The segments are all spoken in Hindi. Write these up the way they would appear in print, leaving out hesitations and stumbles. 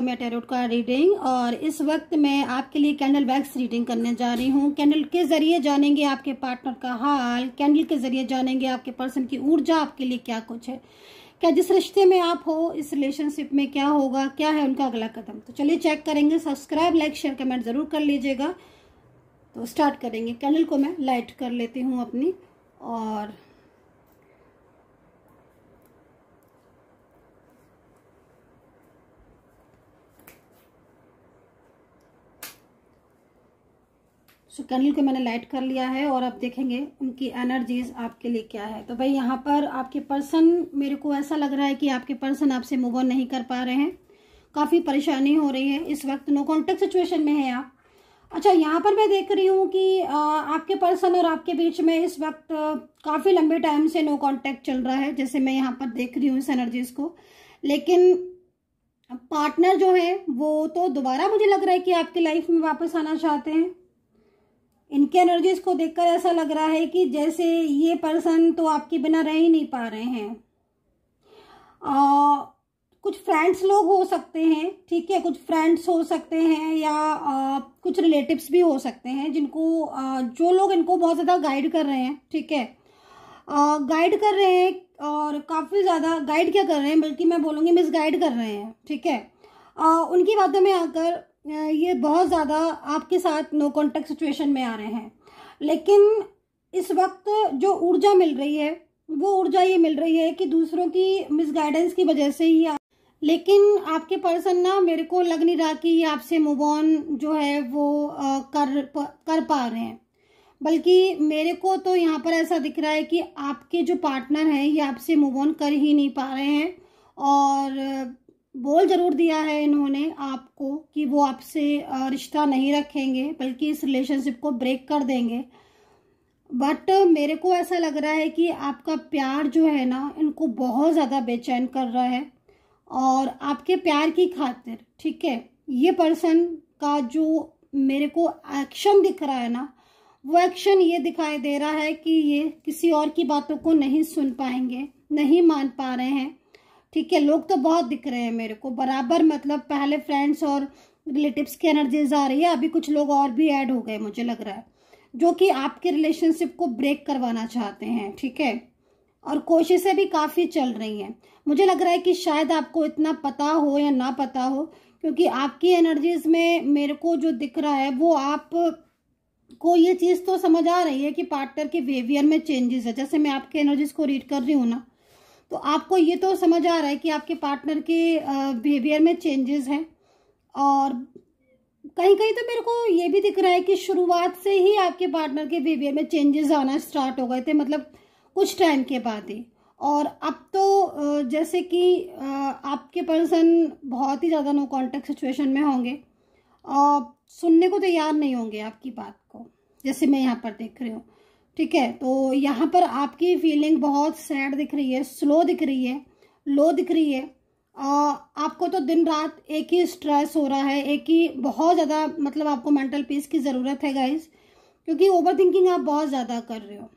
सोम्या टैरो का रीडिंग और इस वक्त मैं आपके लिए कैंडल वैक्स रीडिंग करने जा रही हूँ। कैंडल के जरिए जानेंगे आपके पार्टनर का हाल, कैंडल के जरिए जानेंगे आपके पर्सन की ऊर्जा, आपके लिए क्या कुछ है, क्या जिस रिश्ते में आप हो इस रिलेशनशिप में क्या होगा, क्या है उनका अगला कदम। तो चलिए चेक करेंगे। सब्सक्राइब, लाइक, शेयर, कमेंट जरूर कर लीजिएगा। तो स्टार्ट करेंगे। कैंडल को मैं लाइट कर लेती हूँ अपनी और कैंडल को मैंने लाइट कर लिया है और अब देखेंगे उनकी एनर्जीज आपके लिए क्या है। तो भाई यहाँ पर आपके पर्सन, मेरे को ऐसा लग रहा है कि आपके पर्सन आपसे मूव ऑन नहीं कर पा रहे हैं, काफ़ी परेशानी हो रही है इस वक्त, नो कॉन्टेक्ट सिचुएशन में है आप। अच्छा, यहाँ पर मैं देख रही हूँ कि आपके पर्सन और आपके बीच में इस वक्त काफ़ी लंबे टाइम से नो कॉन्टेक्ट चल रहा है, जैसे मैं यहाँ पर देख रही हूँ इस एनर्जीज को। लेकिन पार्टनर जो है वो तो दोबारा मुझे लग रहा है कि आपकी लाइफ में वापस आना चाहते हैं। इनके एनर्जीज को देखकर ऐसा लग रहा है कि जैसे ये पर्सन तो आपके बिना रह ही नहीं पा रहे हैं। कुछ फ्रेंड्स लोग हो सकते हैं, ठीक है, कुछ फ्रेंड्स हो सकते हैं या कुछ रिलेटिव्स भी हो सकते हैं जिनको जो लोग इनको बहुत ज़्यादा गाइड कर रहे हैं, ठीक है, गाइड कर रहे हैं और काफ़ी ज़्यादा गाइड क्या कर रहे हैं बल्कि मैं बोलूँगी मिसगाइड कर रहे हैं, ठीक है। उनकी बातों में आकर ये बहुत ज़्यादा आपके साथ नो कॉन्टेक्ट सिचुएशन में आ रहे हैं। लेकिन इस वक्त जो ऊर्जा मिल रही है वो ऊर्जा ये मिल रही है कि दूसरों की मिसगाइडेंस की वजह से ही लेकिन आपके पर्सन ना, मेरे को लग नहीं रहा कि ये आपसे मूव ऑन जो है वो कर पा रहे हैं, बल्कि मेरे को तो यहाँ पर ऐसा दिख रहा है कि आपके जो पार्टनर हैं ये आपसे मूव ऑन कर ही नहीं पा रहे हैं। और बोल जरूर दिया है इन्होंने आपको कि वो आपसे रिश्ता नहीं रखेंगे बल्कि इस रिलेशनशिप को ब्रेक कर देंगे, बट मेरे को ऐसा लग रहा है कि आपका प्यार जो है ना इनको बहुत ज़्यादा बेचैन कर रहा है। और आपके प्यार की खातिर, ठीक है, ये पर्सन का जो मेरे को एक्शन दिख रहा है ना, वो एक्शन ये दिखाई दे रहा है कि ये किसी और की बातों को नहीं सुन पाएंगे, नहीं मान पा रहे हैं, ठीक है। लोग तो बहुत दिख रहे हैं मेरे को बराबर, मतलब पहले फ्रेंड्स और रिलेटिव्स की एनर्जीज आ रही है, अभी कुछ लोग और भी ऐड हो गए मुझे लग रहा है जो कि आपके रिलेशनशिप को ब्रेक करवाना चाहते हैं, ठीक है। और कोशिशें भी काफ़ी चल रही हैं। मुझे लग रहा है कि शायद आपको इतना पता हो या ना पता हो, क्योंकि आपकी एनर्जीज में मेरे को जो दिख रहा है वो आप को ये चीज़ तो समझ आ रही है कि पार्टनर के बिहेवियर में चेंजेस है। जैसे मैं आपके एनर्जीज को रीड कर रही हूँ ना, तो आपको ये तो समझ आ रहा है कि आपके पार्टनर के बिहेवियर में चेंजेस हैं। और कहीं कहीं तो मेरे को ये भी दिख रहा है कि शुरुआत से ही आपके पार्टनर के बिहेवियर में चेंजेस आना स्टार्ट हो गए थे, मतलब कुछ टाइम के बाद ही। और अब तो जैसे कि आपके पर्सन बहुत ही ज़्यादा नो कॉन्टेक्ट सिचुएशन में होंगे और सुनने को तैयार नहीं होंगे आपकी बात को, जैसे मैं यहाँ पर देख रही हूँ, ठीक है। तो यहाँ पर आपकी फीलिंग बहुत सैड दिख रही है, स्लो दिख रही है, लो दिख रही है। आपको तो दिन रात एक ही स्ट्रेस हो रहा है, एक ही बहुत ज़्यादा, मतलब आपको मेंटल पीस की ज़रूरत है गाइस, क्योंकि ओवरथिंकिंग आप बहुत ज़्यादा कर रहे हो।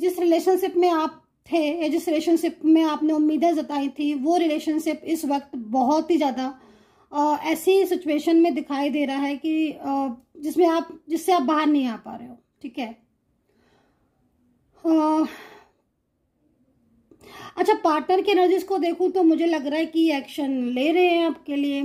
जिस रिलेशनशिप में आप थे या जिस रिलेशनशिप में आपने उम्मीदें जताई थी, वो रिलेशनशिप इस वक्त बहुत ही ज़्यादा ऐसी सिचुएशन में दिखाई दे रहा है कि जिसमें आप, जिससे आप बाहर नहीं आ पा रहे हो, ठीक है। अच्छा, पार्टनर के एनर्जीज को देखूं तो मुझे लग रहा है कि एक्शन ले रहे हैं आपके लिए,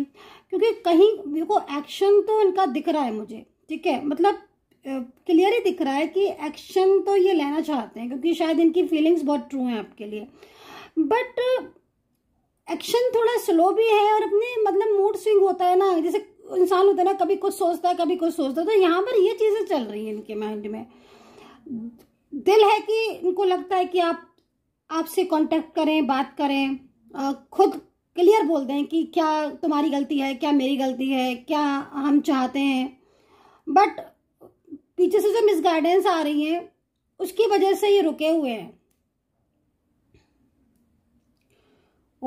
क्योंकि कहीं मेरे को एक्शन तो इनका दिख रहा है मुझे, ठीक है, मतलब क्लियर ही दिख रहा है कि एक्शन तो ये लेना चाहते हैं, क्योंकि शायद इनकी फीलिंग्स बहुत ट्रू हैं आपके लिए। बट एक्शन थोड़ा स्लो भी है और अपने, मतलब मूड स्विंग होता है ना, जैसे इंसान होता है ना, कभी कुछ सोचता है कभी कुछ सोचता है, तो यहाँ पर ये चीज़ें चल रही हैं इनके माइंड में। दिल है कि इनको लगता है कि आप, आपसे कांटेक्ट करें, बात करें, खुद क्लियर बोल दें कि क्या तुम्हारी गलती है, क्या मेरी गलती है, क्या हम चाहते हैं। बट पीछे से जो मिसगाइडेंस आ रही है उसकी वजह से ये रुके हुए हैं।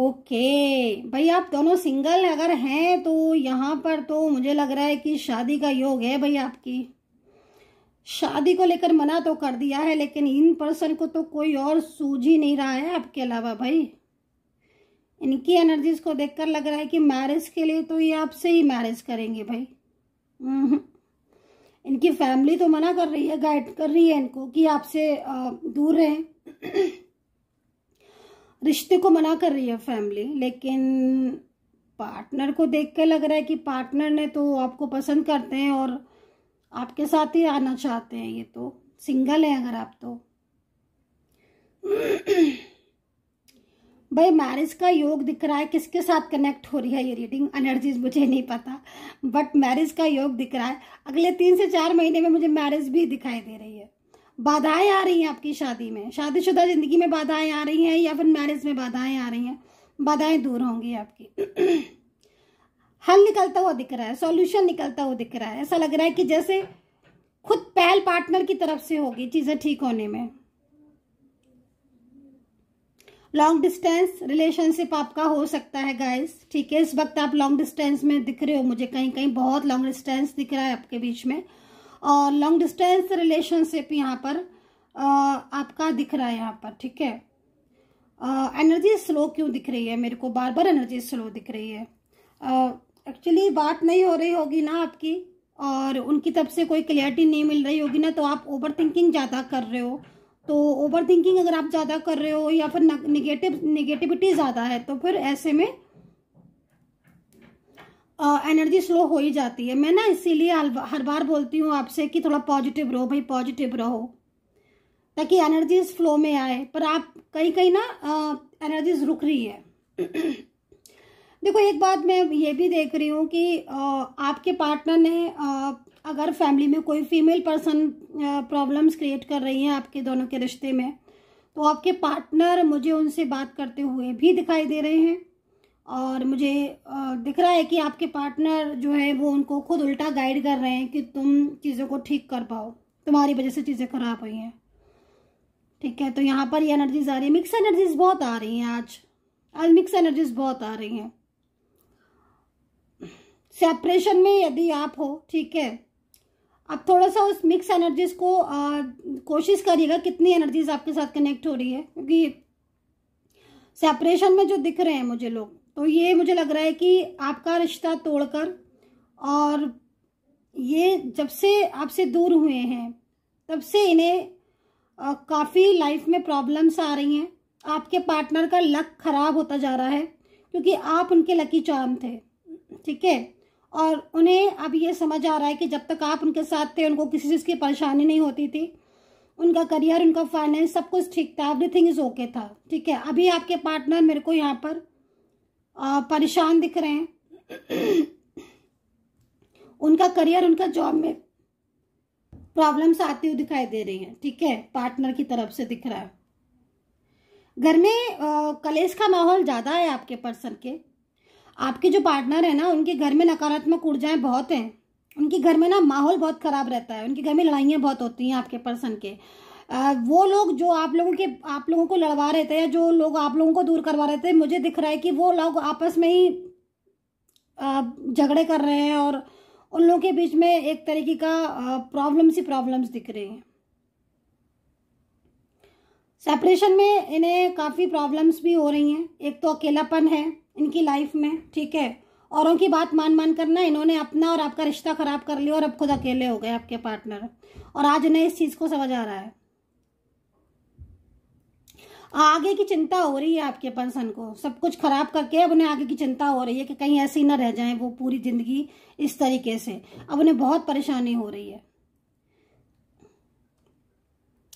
ओके भाई, आप दोनों सिंगल अगर हैं तो यहाँ पर तो मुझे लग रहा है कि शादी का योग है भाई। आपकी शादी को लेकर मना तो कर दिया है, लेकिन इन पर्सन को तो कोई और सूझ ही नहीं रहा है आपके अलावा भाई। इनकी एनर्जीज को देखकर लग रहा है कि मैरिज के लिए तो ये आपसे ही मैरिज करेंगे भाई। इनकी फैमिली तो मना कर रही है, गाइड कर रही है इनको कि आपसे दूर रहें, रिश्ते को मना कर रही है फैमिली। लेकिन पार्टनर को देख कर लग रहा है कि पार्टनर ने तो आपको पसंद करते हैं और आपके साथ ही आना चाहते हैं। ये तो सिंगल है अगर आप तो भाई। मैरिज का योग दिख रहा है, किसके साथ कनेक्ट हो रही है ये रीडिंग एनर्जीज मुझे नहीं पता, बट मैरिज का योग दिख रहा है। अगले 3 से 4 महीने में मुझे मैरिज भी दिखाई दे रही है। बाधाएं आ रही हैं आपकी शादी में, शादीशुदा जिंदगी में बाधाएं आ रही हैं या फिर मैरिज में बाधाएं आ रही हैं। बाधाएं दूर होंगी आपकी, हल निकलता हुआ दिख रहा है, सॉल्यूशन निकलता हुआ दिख रहा है। ऐसा लग रहा है कि जैसे खुद पहल पार्टनर की तरफ से होगी चीज़ें ठीक होने में। लॉन्ग डिस्टेंस रिलेशनशिप आपका हो सकता है गाइस, ठीक है। इस वक्त आप लॉन्ग डिस्टेंस में दिख रहे हो मुझे, कहीं कहीं बहुत लॉन्ग डिस्टेंस दिख रहा है आपके बीच में, और लॉन्ग डिस्टेंस रिलेशनशिप यहाँ पर आपका दिख रहा है यहाँ पर, ठीक है। एनर्जी स्लो क्यों दिख रही है मेरे को, बार बार एनर्जी स्लो दिख रही है। एक्चुअली बात नहीं हो रही होगी ना आपकी, और उनकी तरफ से कोई क्लियरिटी नहीं मिल रही होगी ना, तो आप ओवर थिंकिंग ज़्यादा कर रहे हो। तो ओवर थिंकिंग अगर आप ज़्यादा कर रहे हो या फिर निगेटिविटी ज़्यादा है, तो फिर ऐसे में एनर्जी स्लो हो ही जाती है। मैं ना इसीलिए हर बार बोलती हूँ आपसे कि थोड़ा पॉजिटिव रहो भाई, पॉजिटिव रहो ताकि एनर्जीज फ्लो में आए। पर आप कहीं कहीं ना एनर्जीज रुक रही है। देखो एक बात मैं ये भी देख रही हूँ कि आपके पार्टनर ने अगर फैमिली में कोई फीमेल पर्सन प्रॉब्लम्स क्रिएट कर रही हैं आपके दोनों के रिश्ते में, तो आपके पार्टनर मुझे उनसे बात करते हुए भी दिखाई दे रहे हैं। और मुझे दिख रहा है कि आपके पार्टनर जो है वो उनको खुद उल्टा गाइड कर रहे हैं कि तुम चीज़ों को ठीक कर पाओ, तुम्हारी वजह से चीज़ें खराब हुई हैं, ठीक है। तो यहाँ पर ये एनर्जीज आ रही है, मिक्स एनर्जीज बहुत आ रही हैं आज मिक्स एनर्जीज बहुत आ रही हैं। सेपरेशन में यदि आप हो, ठीक है, आप थोड़ा सा उस मिक्स एनर्जीज को कोशिश करिएगा कितनी एनर्जीज आपके साथ कनेक्ट हो रही है, क्योंकि सेपरेशन में जो दिख रहे हैं मुझे लोग, तो ये मुझे लग रहा है कि आपका रिश्ता तोड़कर, और ये जब से आपसे दूर हुए हैं तब से इन्हें काफ़ी लाइफ में प्रॉब्लम्स आ रही हैं। आपके पार्टनर का लक खराब होता जा रहा है क्योंकि आप उनके लकी चार्म थे, ठीक है। और उन्हें अब ये समझ आ रहा है कि जब तक आप उनके साथ थे उनको किसी चीज़ की परेशानी नहीं होती थी, उनका करियर, उनका फाइनेंस, सब कुछ ठीक था, एवरीथिंग इज ओके था, ठीक है। अभी आपके पार्टनर मेरे को यहाँ पर परेशान दिख रहे हैं, उनका करियर, उनका जॉब में प्रॉब्लम्स आती हुई दिखाई दे रही हैं, ठीक है, पार्टनर की तरफ से दिख रहा है। घर में कलेश का माहौल ज़्यादा है आपके पर्सन के। आपके जो पार्टनर है ना, उनके घर में नकारात्मक ऊर्जाएं बहुत हैं, उनके घर में ना माहौल बहुत ख़राब रहता है, उनके घर में लड़ाइयाँ बहुत होती हैं आपके पर्सन के। वो लोग जो आप लोगों को लड़वा रहे थे, जो लोग आप लोगों को दूर करवा रहे थे, मुझे दिख रहा है कि वो लोग आपस में ही झगड़े कर रहे हैं, और उन लोगों के बीच में एक तरीके का प्रॉब्लम्स ही प्रॉब्लम्स दिख रही हैं। सेपरेशन में इन्हें काफ़ी प्रॉब्लम्स भी हो रही हैं। एक तो अकेलापन है इनकी लाइफ में, ठीक है, औरों की बात मान करना, इन्होंने अपना और आपका रिश्ता ख़राब कर लिया और अब खुद अकेले हो गए आपके पार्टनर, और आज उन्हें इस चीज़ को समझ आ रहा है। आगे की चिंता हो रही है आपके पर्सन को, सब कुछ खराब करके अब उन्हें आगे की चिंता हो रही है कि कहीं ऐसे ही ना रह जाएं वो पूरी ज़िंदगी इस तरीके से। अब उन्हें बहुत परेशानी हो रही है।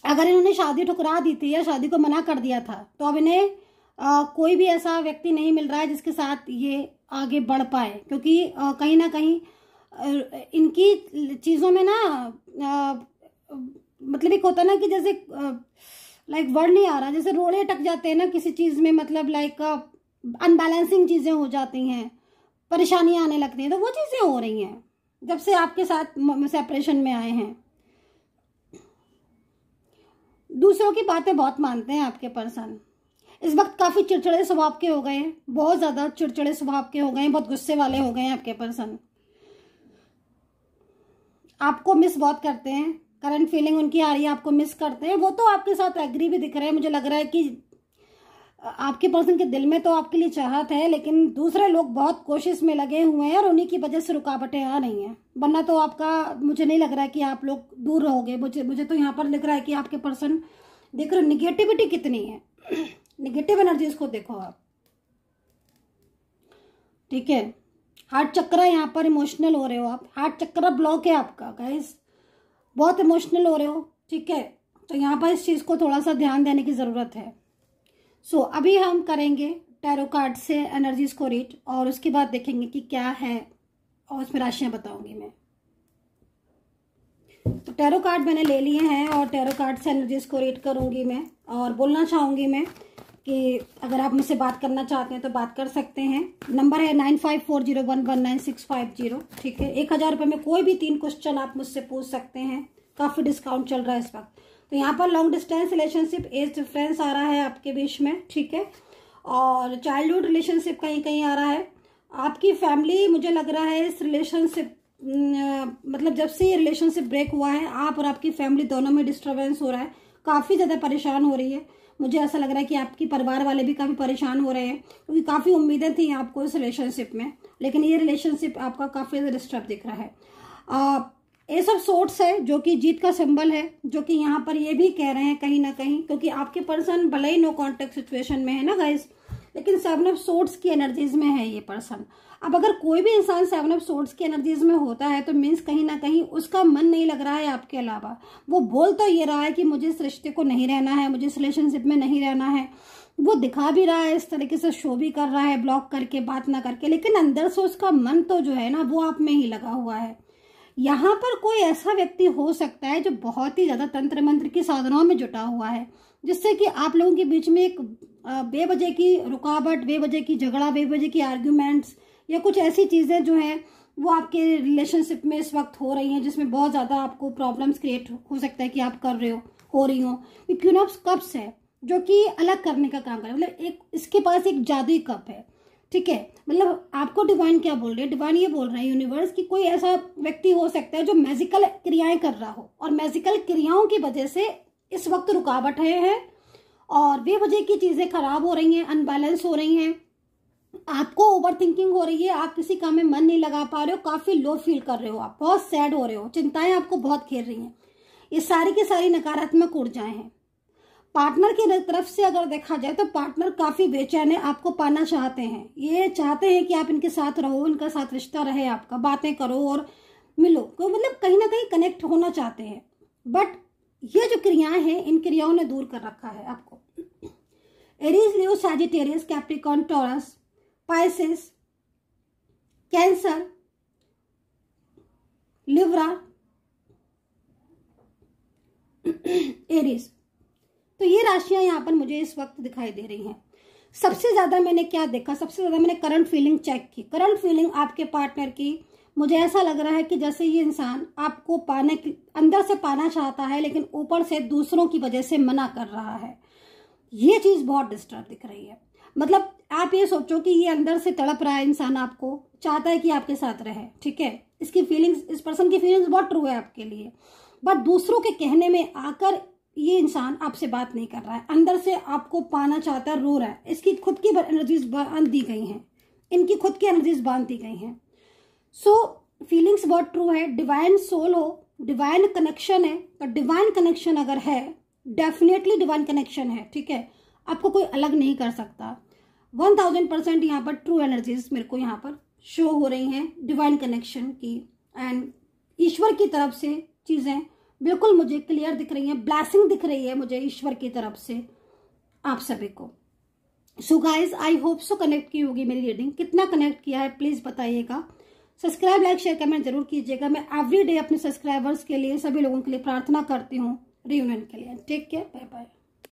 अगर इन्होंने शादी ठुकरा दी थी या शादी को मना कर दिया था, तो अब इन्हें कोई भी ऐसा व्यक्ति नहीं मिल रहा है जिसके साथ ये आगे बढ़ पाए, क्योंकि कहीं ना कहीं इनकी चीज़ों में ना मतलब एक होता ना कि जैसे लाइक वर्ड नहीं आ रहा, जैसे रोड़े अटक जाते हैं ना किसी चीज़ में, मतलब लाइक अनबैलेंसिंग चीज़ें हो जाती हैं, परेशानियाँ आने लगती हैं। तो वो चीज़ें हो रही हैं जब से आपके साथ सेपरेशन में आए हैं। दूसरों की बातें बहुत मानते हैं आपके पर्सन। इस वक्त काफ़ी चिड़चिड़े स्वभाव के हो गए हैं, बहुत ज़्यादा चिड़चिड़े स्वभाव के हो गए हैं, बहुत गुस्से वाले हो गए हैं आपके पर्सन। आपको मिस बहुत करते हैं, करंट फीलिंग उनकी आ रही है, आपको मिस करते हैं। वो तो आपके साथ एग्री भी दिख रहे हैं, मुझे लग रहा है कि आपके पर्सन के दिल में तो आपके लिए चाहत है, लेकिन दूसरे लोग बहुत कोशिश में लगे हुए हैं और उन्हीं की वजह से रुकावटें आ रही हैं। वरना तो आपका, मुझे नहीं लग रहा है कि आप लोग दूर रहोगे। मुझे तो यहाँ पर लग रहा है कि आपके पर्सन, देख रहे हो निगेटिविटी कितनी है, निगेटिव एनर्जीज को देखो आप, ठीक है। हार्ट चक्रा यहाँ पर इमोशनल हो रहे हो आप, हार्ट चक्रा ब्लॉक है आपका गाइस, बहुत इमोशनल हो रहे हो, ठीक है। तो यहाँ पर इस चीज़ को थोड़ा सा ध्यान देने की ज़रूरत है। सो अभी हम करेंगे टैरो कार्ड से एनर्जीज को रीड और उसके बाद देखेंगे कि क्या है और उसमें राशियाँ बताऊंगी मैं। तो टैरो कार्ड मैंने ले लिए हैं और टैरो कार्ड से एनर्जीज को रीड करूंगी मैं और बोलना चाहूंगी मैं कि अगर आप मुझसे बात करना चाहते हैं तो बात कर सकते हैं। नंबर है 9540119650, ठीक है। 1000 रुपये में कोई भी 3 क्वेश्चन आप मुझसे पूछ सकते हैं, काफ़ी डिस्काउंट चल रहा है इस वक्त। तो यहाँ पर long distance relationship, age difference आ रहा है आपके बीच में, ठीक है। और चाइल्डहुड रिलेशनशिप कहीं कहीं आ रहा है। आपकी फैमिली, मुझे लग रहा है इस रिलेशनशिप, मतलब जब से ये रिलेशनशिप ब्रेक हुआ है, आप और आपकी फैमिली दोनों में डिस्टर्बेंस हो रहा है, काफ़ी ज़्यादा परेशान हो रही है। मुझे ऐसा लग रहा है कि आपकी परिवार वाले भी काफ़ी परेशान हो रहे हैं, क्योंकि काफ़ी उम्मीदें थी आपको इस रिलेशनशिप में, लेकिन ये रिलेशनशिप आपका काफ़ी ज़्यादा डिस्टर्ब दिख रहा है। एस ऑफ सोर्ट्स है जो कि जीत का सिंबल है, जो कि यहाँ पर ये भी कह रहे हैं कहीं ना कहीं, क्योंकि आपके पर्सन भले ही नो कॉन्टेक्ट सिचुएशन में है ना गाइस, लेकिन 7 ऑफ सोर्ट्स की एनर्जीज में है ये पर्सन। अब अगर कोई भी इंसान 7 ऑफ सोर्ट्स की एनर्जीज में होता है तो मीन्स कहीं ना कहीं उसका मन नहीं लग रहा है आपके अलावा। वो बोल तो ये रहा है कि मुझे इस रिश्ते को नहीं रहना है, मुझे इस रिलेशनशिप में नहीं रहना है, वो दिखा भी रहा है इस तरीके से, शो भी कर रहा है ब्लॉक करके, बात ना करके, लेकिन अंदर से उसका मन तो जो है ना वो आप में ही लगा हुआ है। यहाँ पर कोई ऐसा व्यक्ति हो सकता है जो बहुत ही ज़्यादा तंत्र मंत्र की साधनाओं में जुटा हुआ है, जिससे कि आप लोगों के बीच में एक बेवजह की रुकावट, बेवजह की झगड़ा, बेवजह की आर्ग्यूमेंट्स या कुछ ऐसी चीज़ें जो हैं वो आपके रिलेशनशिप में इस वक्त हो रही हैं, जिसमें बहुत ज़्यादा आपको प्रॉब्लम्स क्रिएट हो सकता है कि आप कर रहे हो, हो रही हो। क्वीन ऑफ कप्स है जो कि अलग करने का काम कर रहा है, मतलब एक, इसके पास एक जादुई कप है, ठीक है। मतलब आपको डिवाइन क्या बोल रहे हैं, डिवाइन ये बोल रहे हैं यूनिवर्स कि कोई ऐसा व्यक्ति हो सकता है जो मैजिकल क्रियाएं कर रहा हो और मैजिकल क्रियाओं की वजह से इस वक्त रुकावट है और बेवजह की चीज़ें खराब हो रही हैं, अनबैलेंस हो रही हैं, आपको ओवर थिंकिंग हो रही है, आप किसी काम में मन नहीं लगा पा रहे हो, काफ़ी लो फील कर रहे हो आप, बहुत सैड हो रहे हो, चिंताएं आपको बहुत घेर रही हैं। ये सारी की सारी नकारात्मक ऊर्जाएं हैं। पार्टनर की तरफ से अगर देखा जाए तो पार्टनर काफ़ी बेचैन है, आपको पाना चाहते हैं, ये चाहते हैं कि आप इनके साथ रहो, उनका साथ रिश्ता रहे आपका, बातें करो और मिलो, तो मतलब कहीं ना कहीं कनेक्ट होना चाहते हैं, बट ये जो क्रियाएं हैं इन क्रियाओं ने दूर कर रखा है आपको। Aries, Leo, Sagittarius, Capricorn, Taurus, Pisces, Cancer, Libra, Aries, तो ये राशियां यहाँ पर मुझे इस वक्त दिखाई दे रही हैं। सबसे ज़्यादा मैंने क्या देखा, सबसे ज़्यादा मैंने करंट फीलिंग चेक की। करंट फीलिंग आपके पार्टनर की, मुझे ऐसा लग रहा है कि जैसे ये इंसान आपको पाने, अंदर से पाना चाहता है, लेकिन ऊपर से दूसरों की वजह से मना कर रहा है। ये चीज़ बहुत डिस्टर्ब दिख रही है। मतलब आप ये सोचो कि ये अंदर से तड़प रहा है इंसान, आपको चाहता है कि आपके साथ रहे, ठीक है। इसकी फीलिंग्स, इस पर्सन की फीलिंग्स बहुत ट्रू है आपके लिए, बट दूसरों के कहने में आकर ये इंसान आपसे बात नहीं कर रहा है, अंदर से आपको पाना चाहता है, रो रहा है। इसकी खुद की एनर्जीज बांध दी गई हैं, इनकी खुद की एनर्जीज बांध दी गई हैं। सो फीलिंग्स बहुत ट्रू है। डिवाइन सोल हो, डिवाइन कनेक्शन है, तो डिवाइन कनेक्शन अगर है, डेफिनेटली डिवाइन कनेक्शन है, ठीक है। आपको कोई अलग नहीं कर सकता। 1000% यहाँ पर ट्रू एनर्जीज मेरे को यहाँ पर शो हो रही हैं डिवाइन कनेक्शन की, एंड ईश्वर की तरफ से चीज़ें बिल्कुल मुझे क्लियर दिख रही है। ब्लैसिंग दिख रही है मुझे ईश्वर की तरफ से आप सभी को। So guys, I hope so connect की होगी मेरी रीडिंग। कितना कनेक्ट किया है प्लीज बताइएगा। सब्सक्राइब, लाइक, शेयर, कमेंट जरूर कीजिएगा। मैं एवरीडे अपने सब्सक्राइबर्स के लिए, सभी लोगों के लिए प्रार्थना करती हूँ रियूनियन के लिए। Take care, bye bye.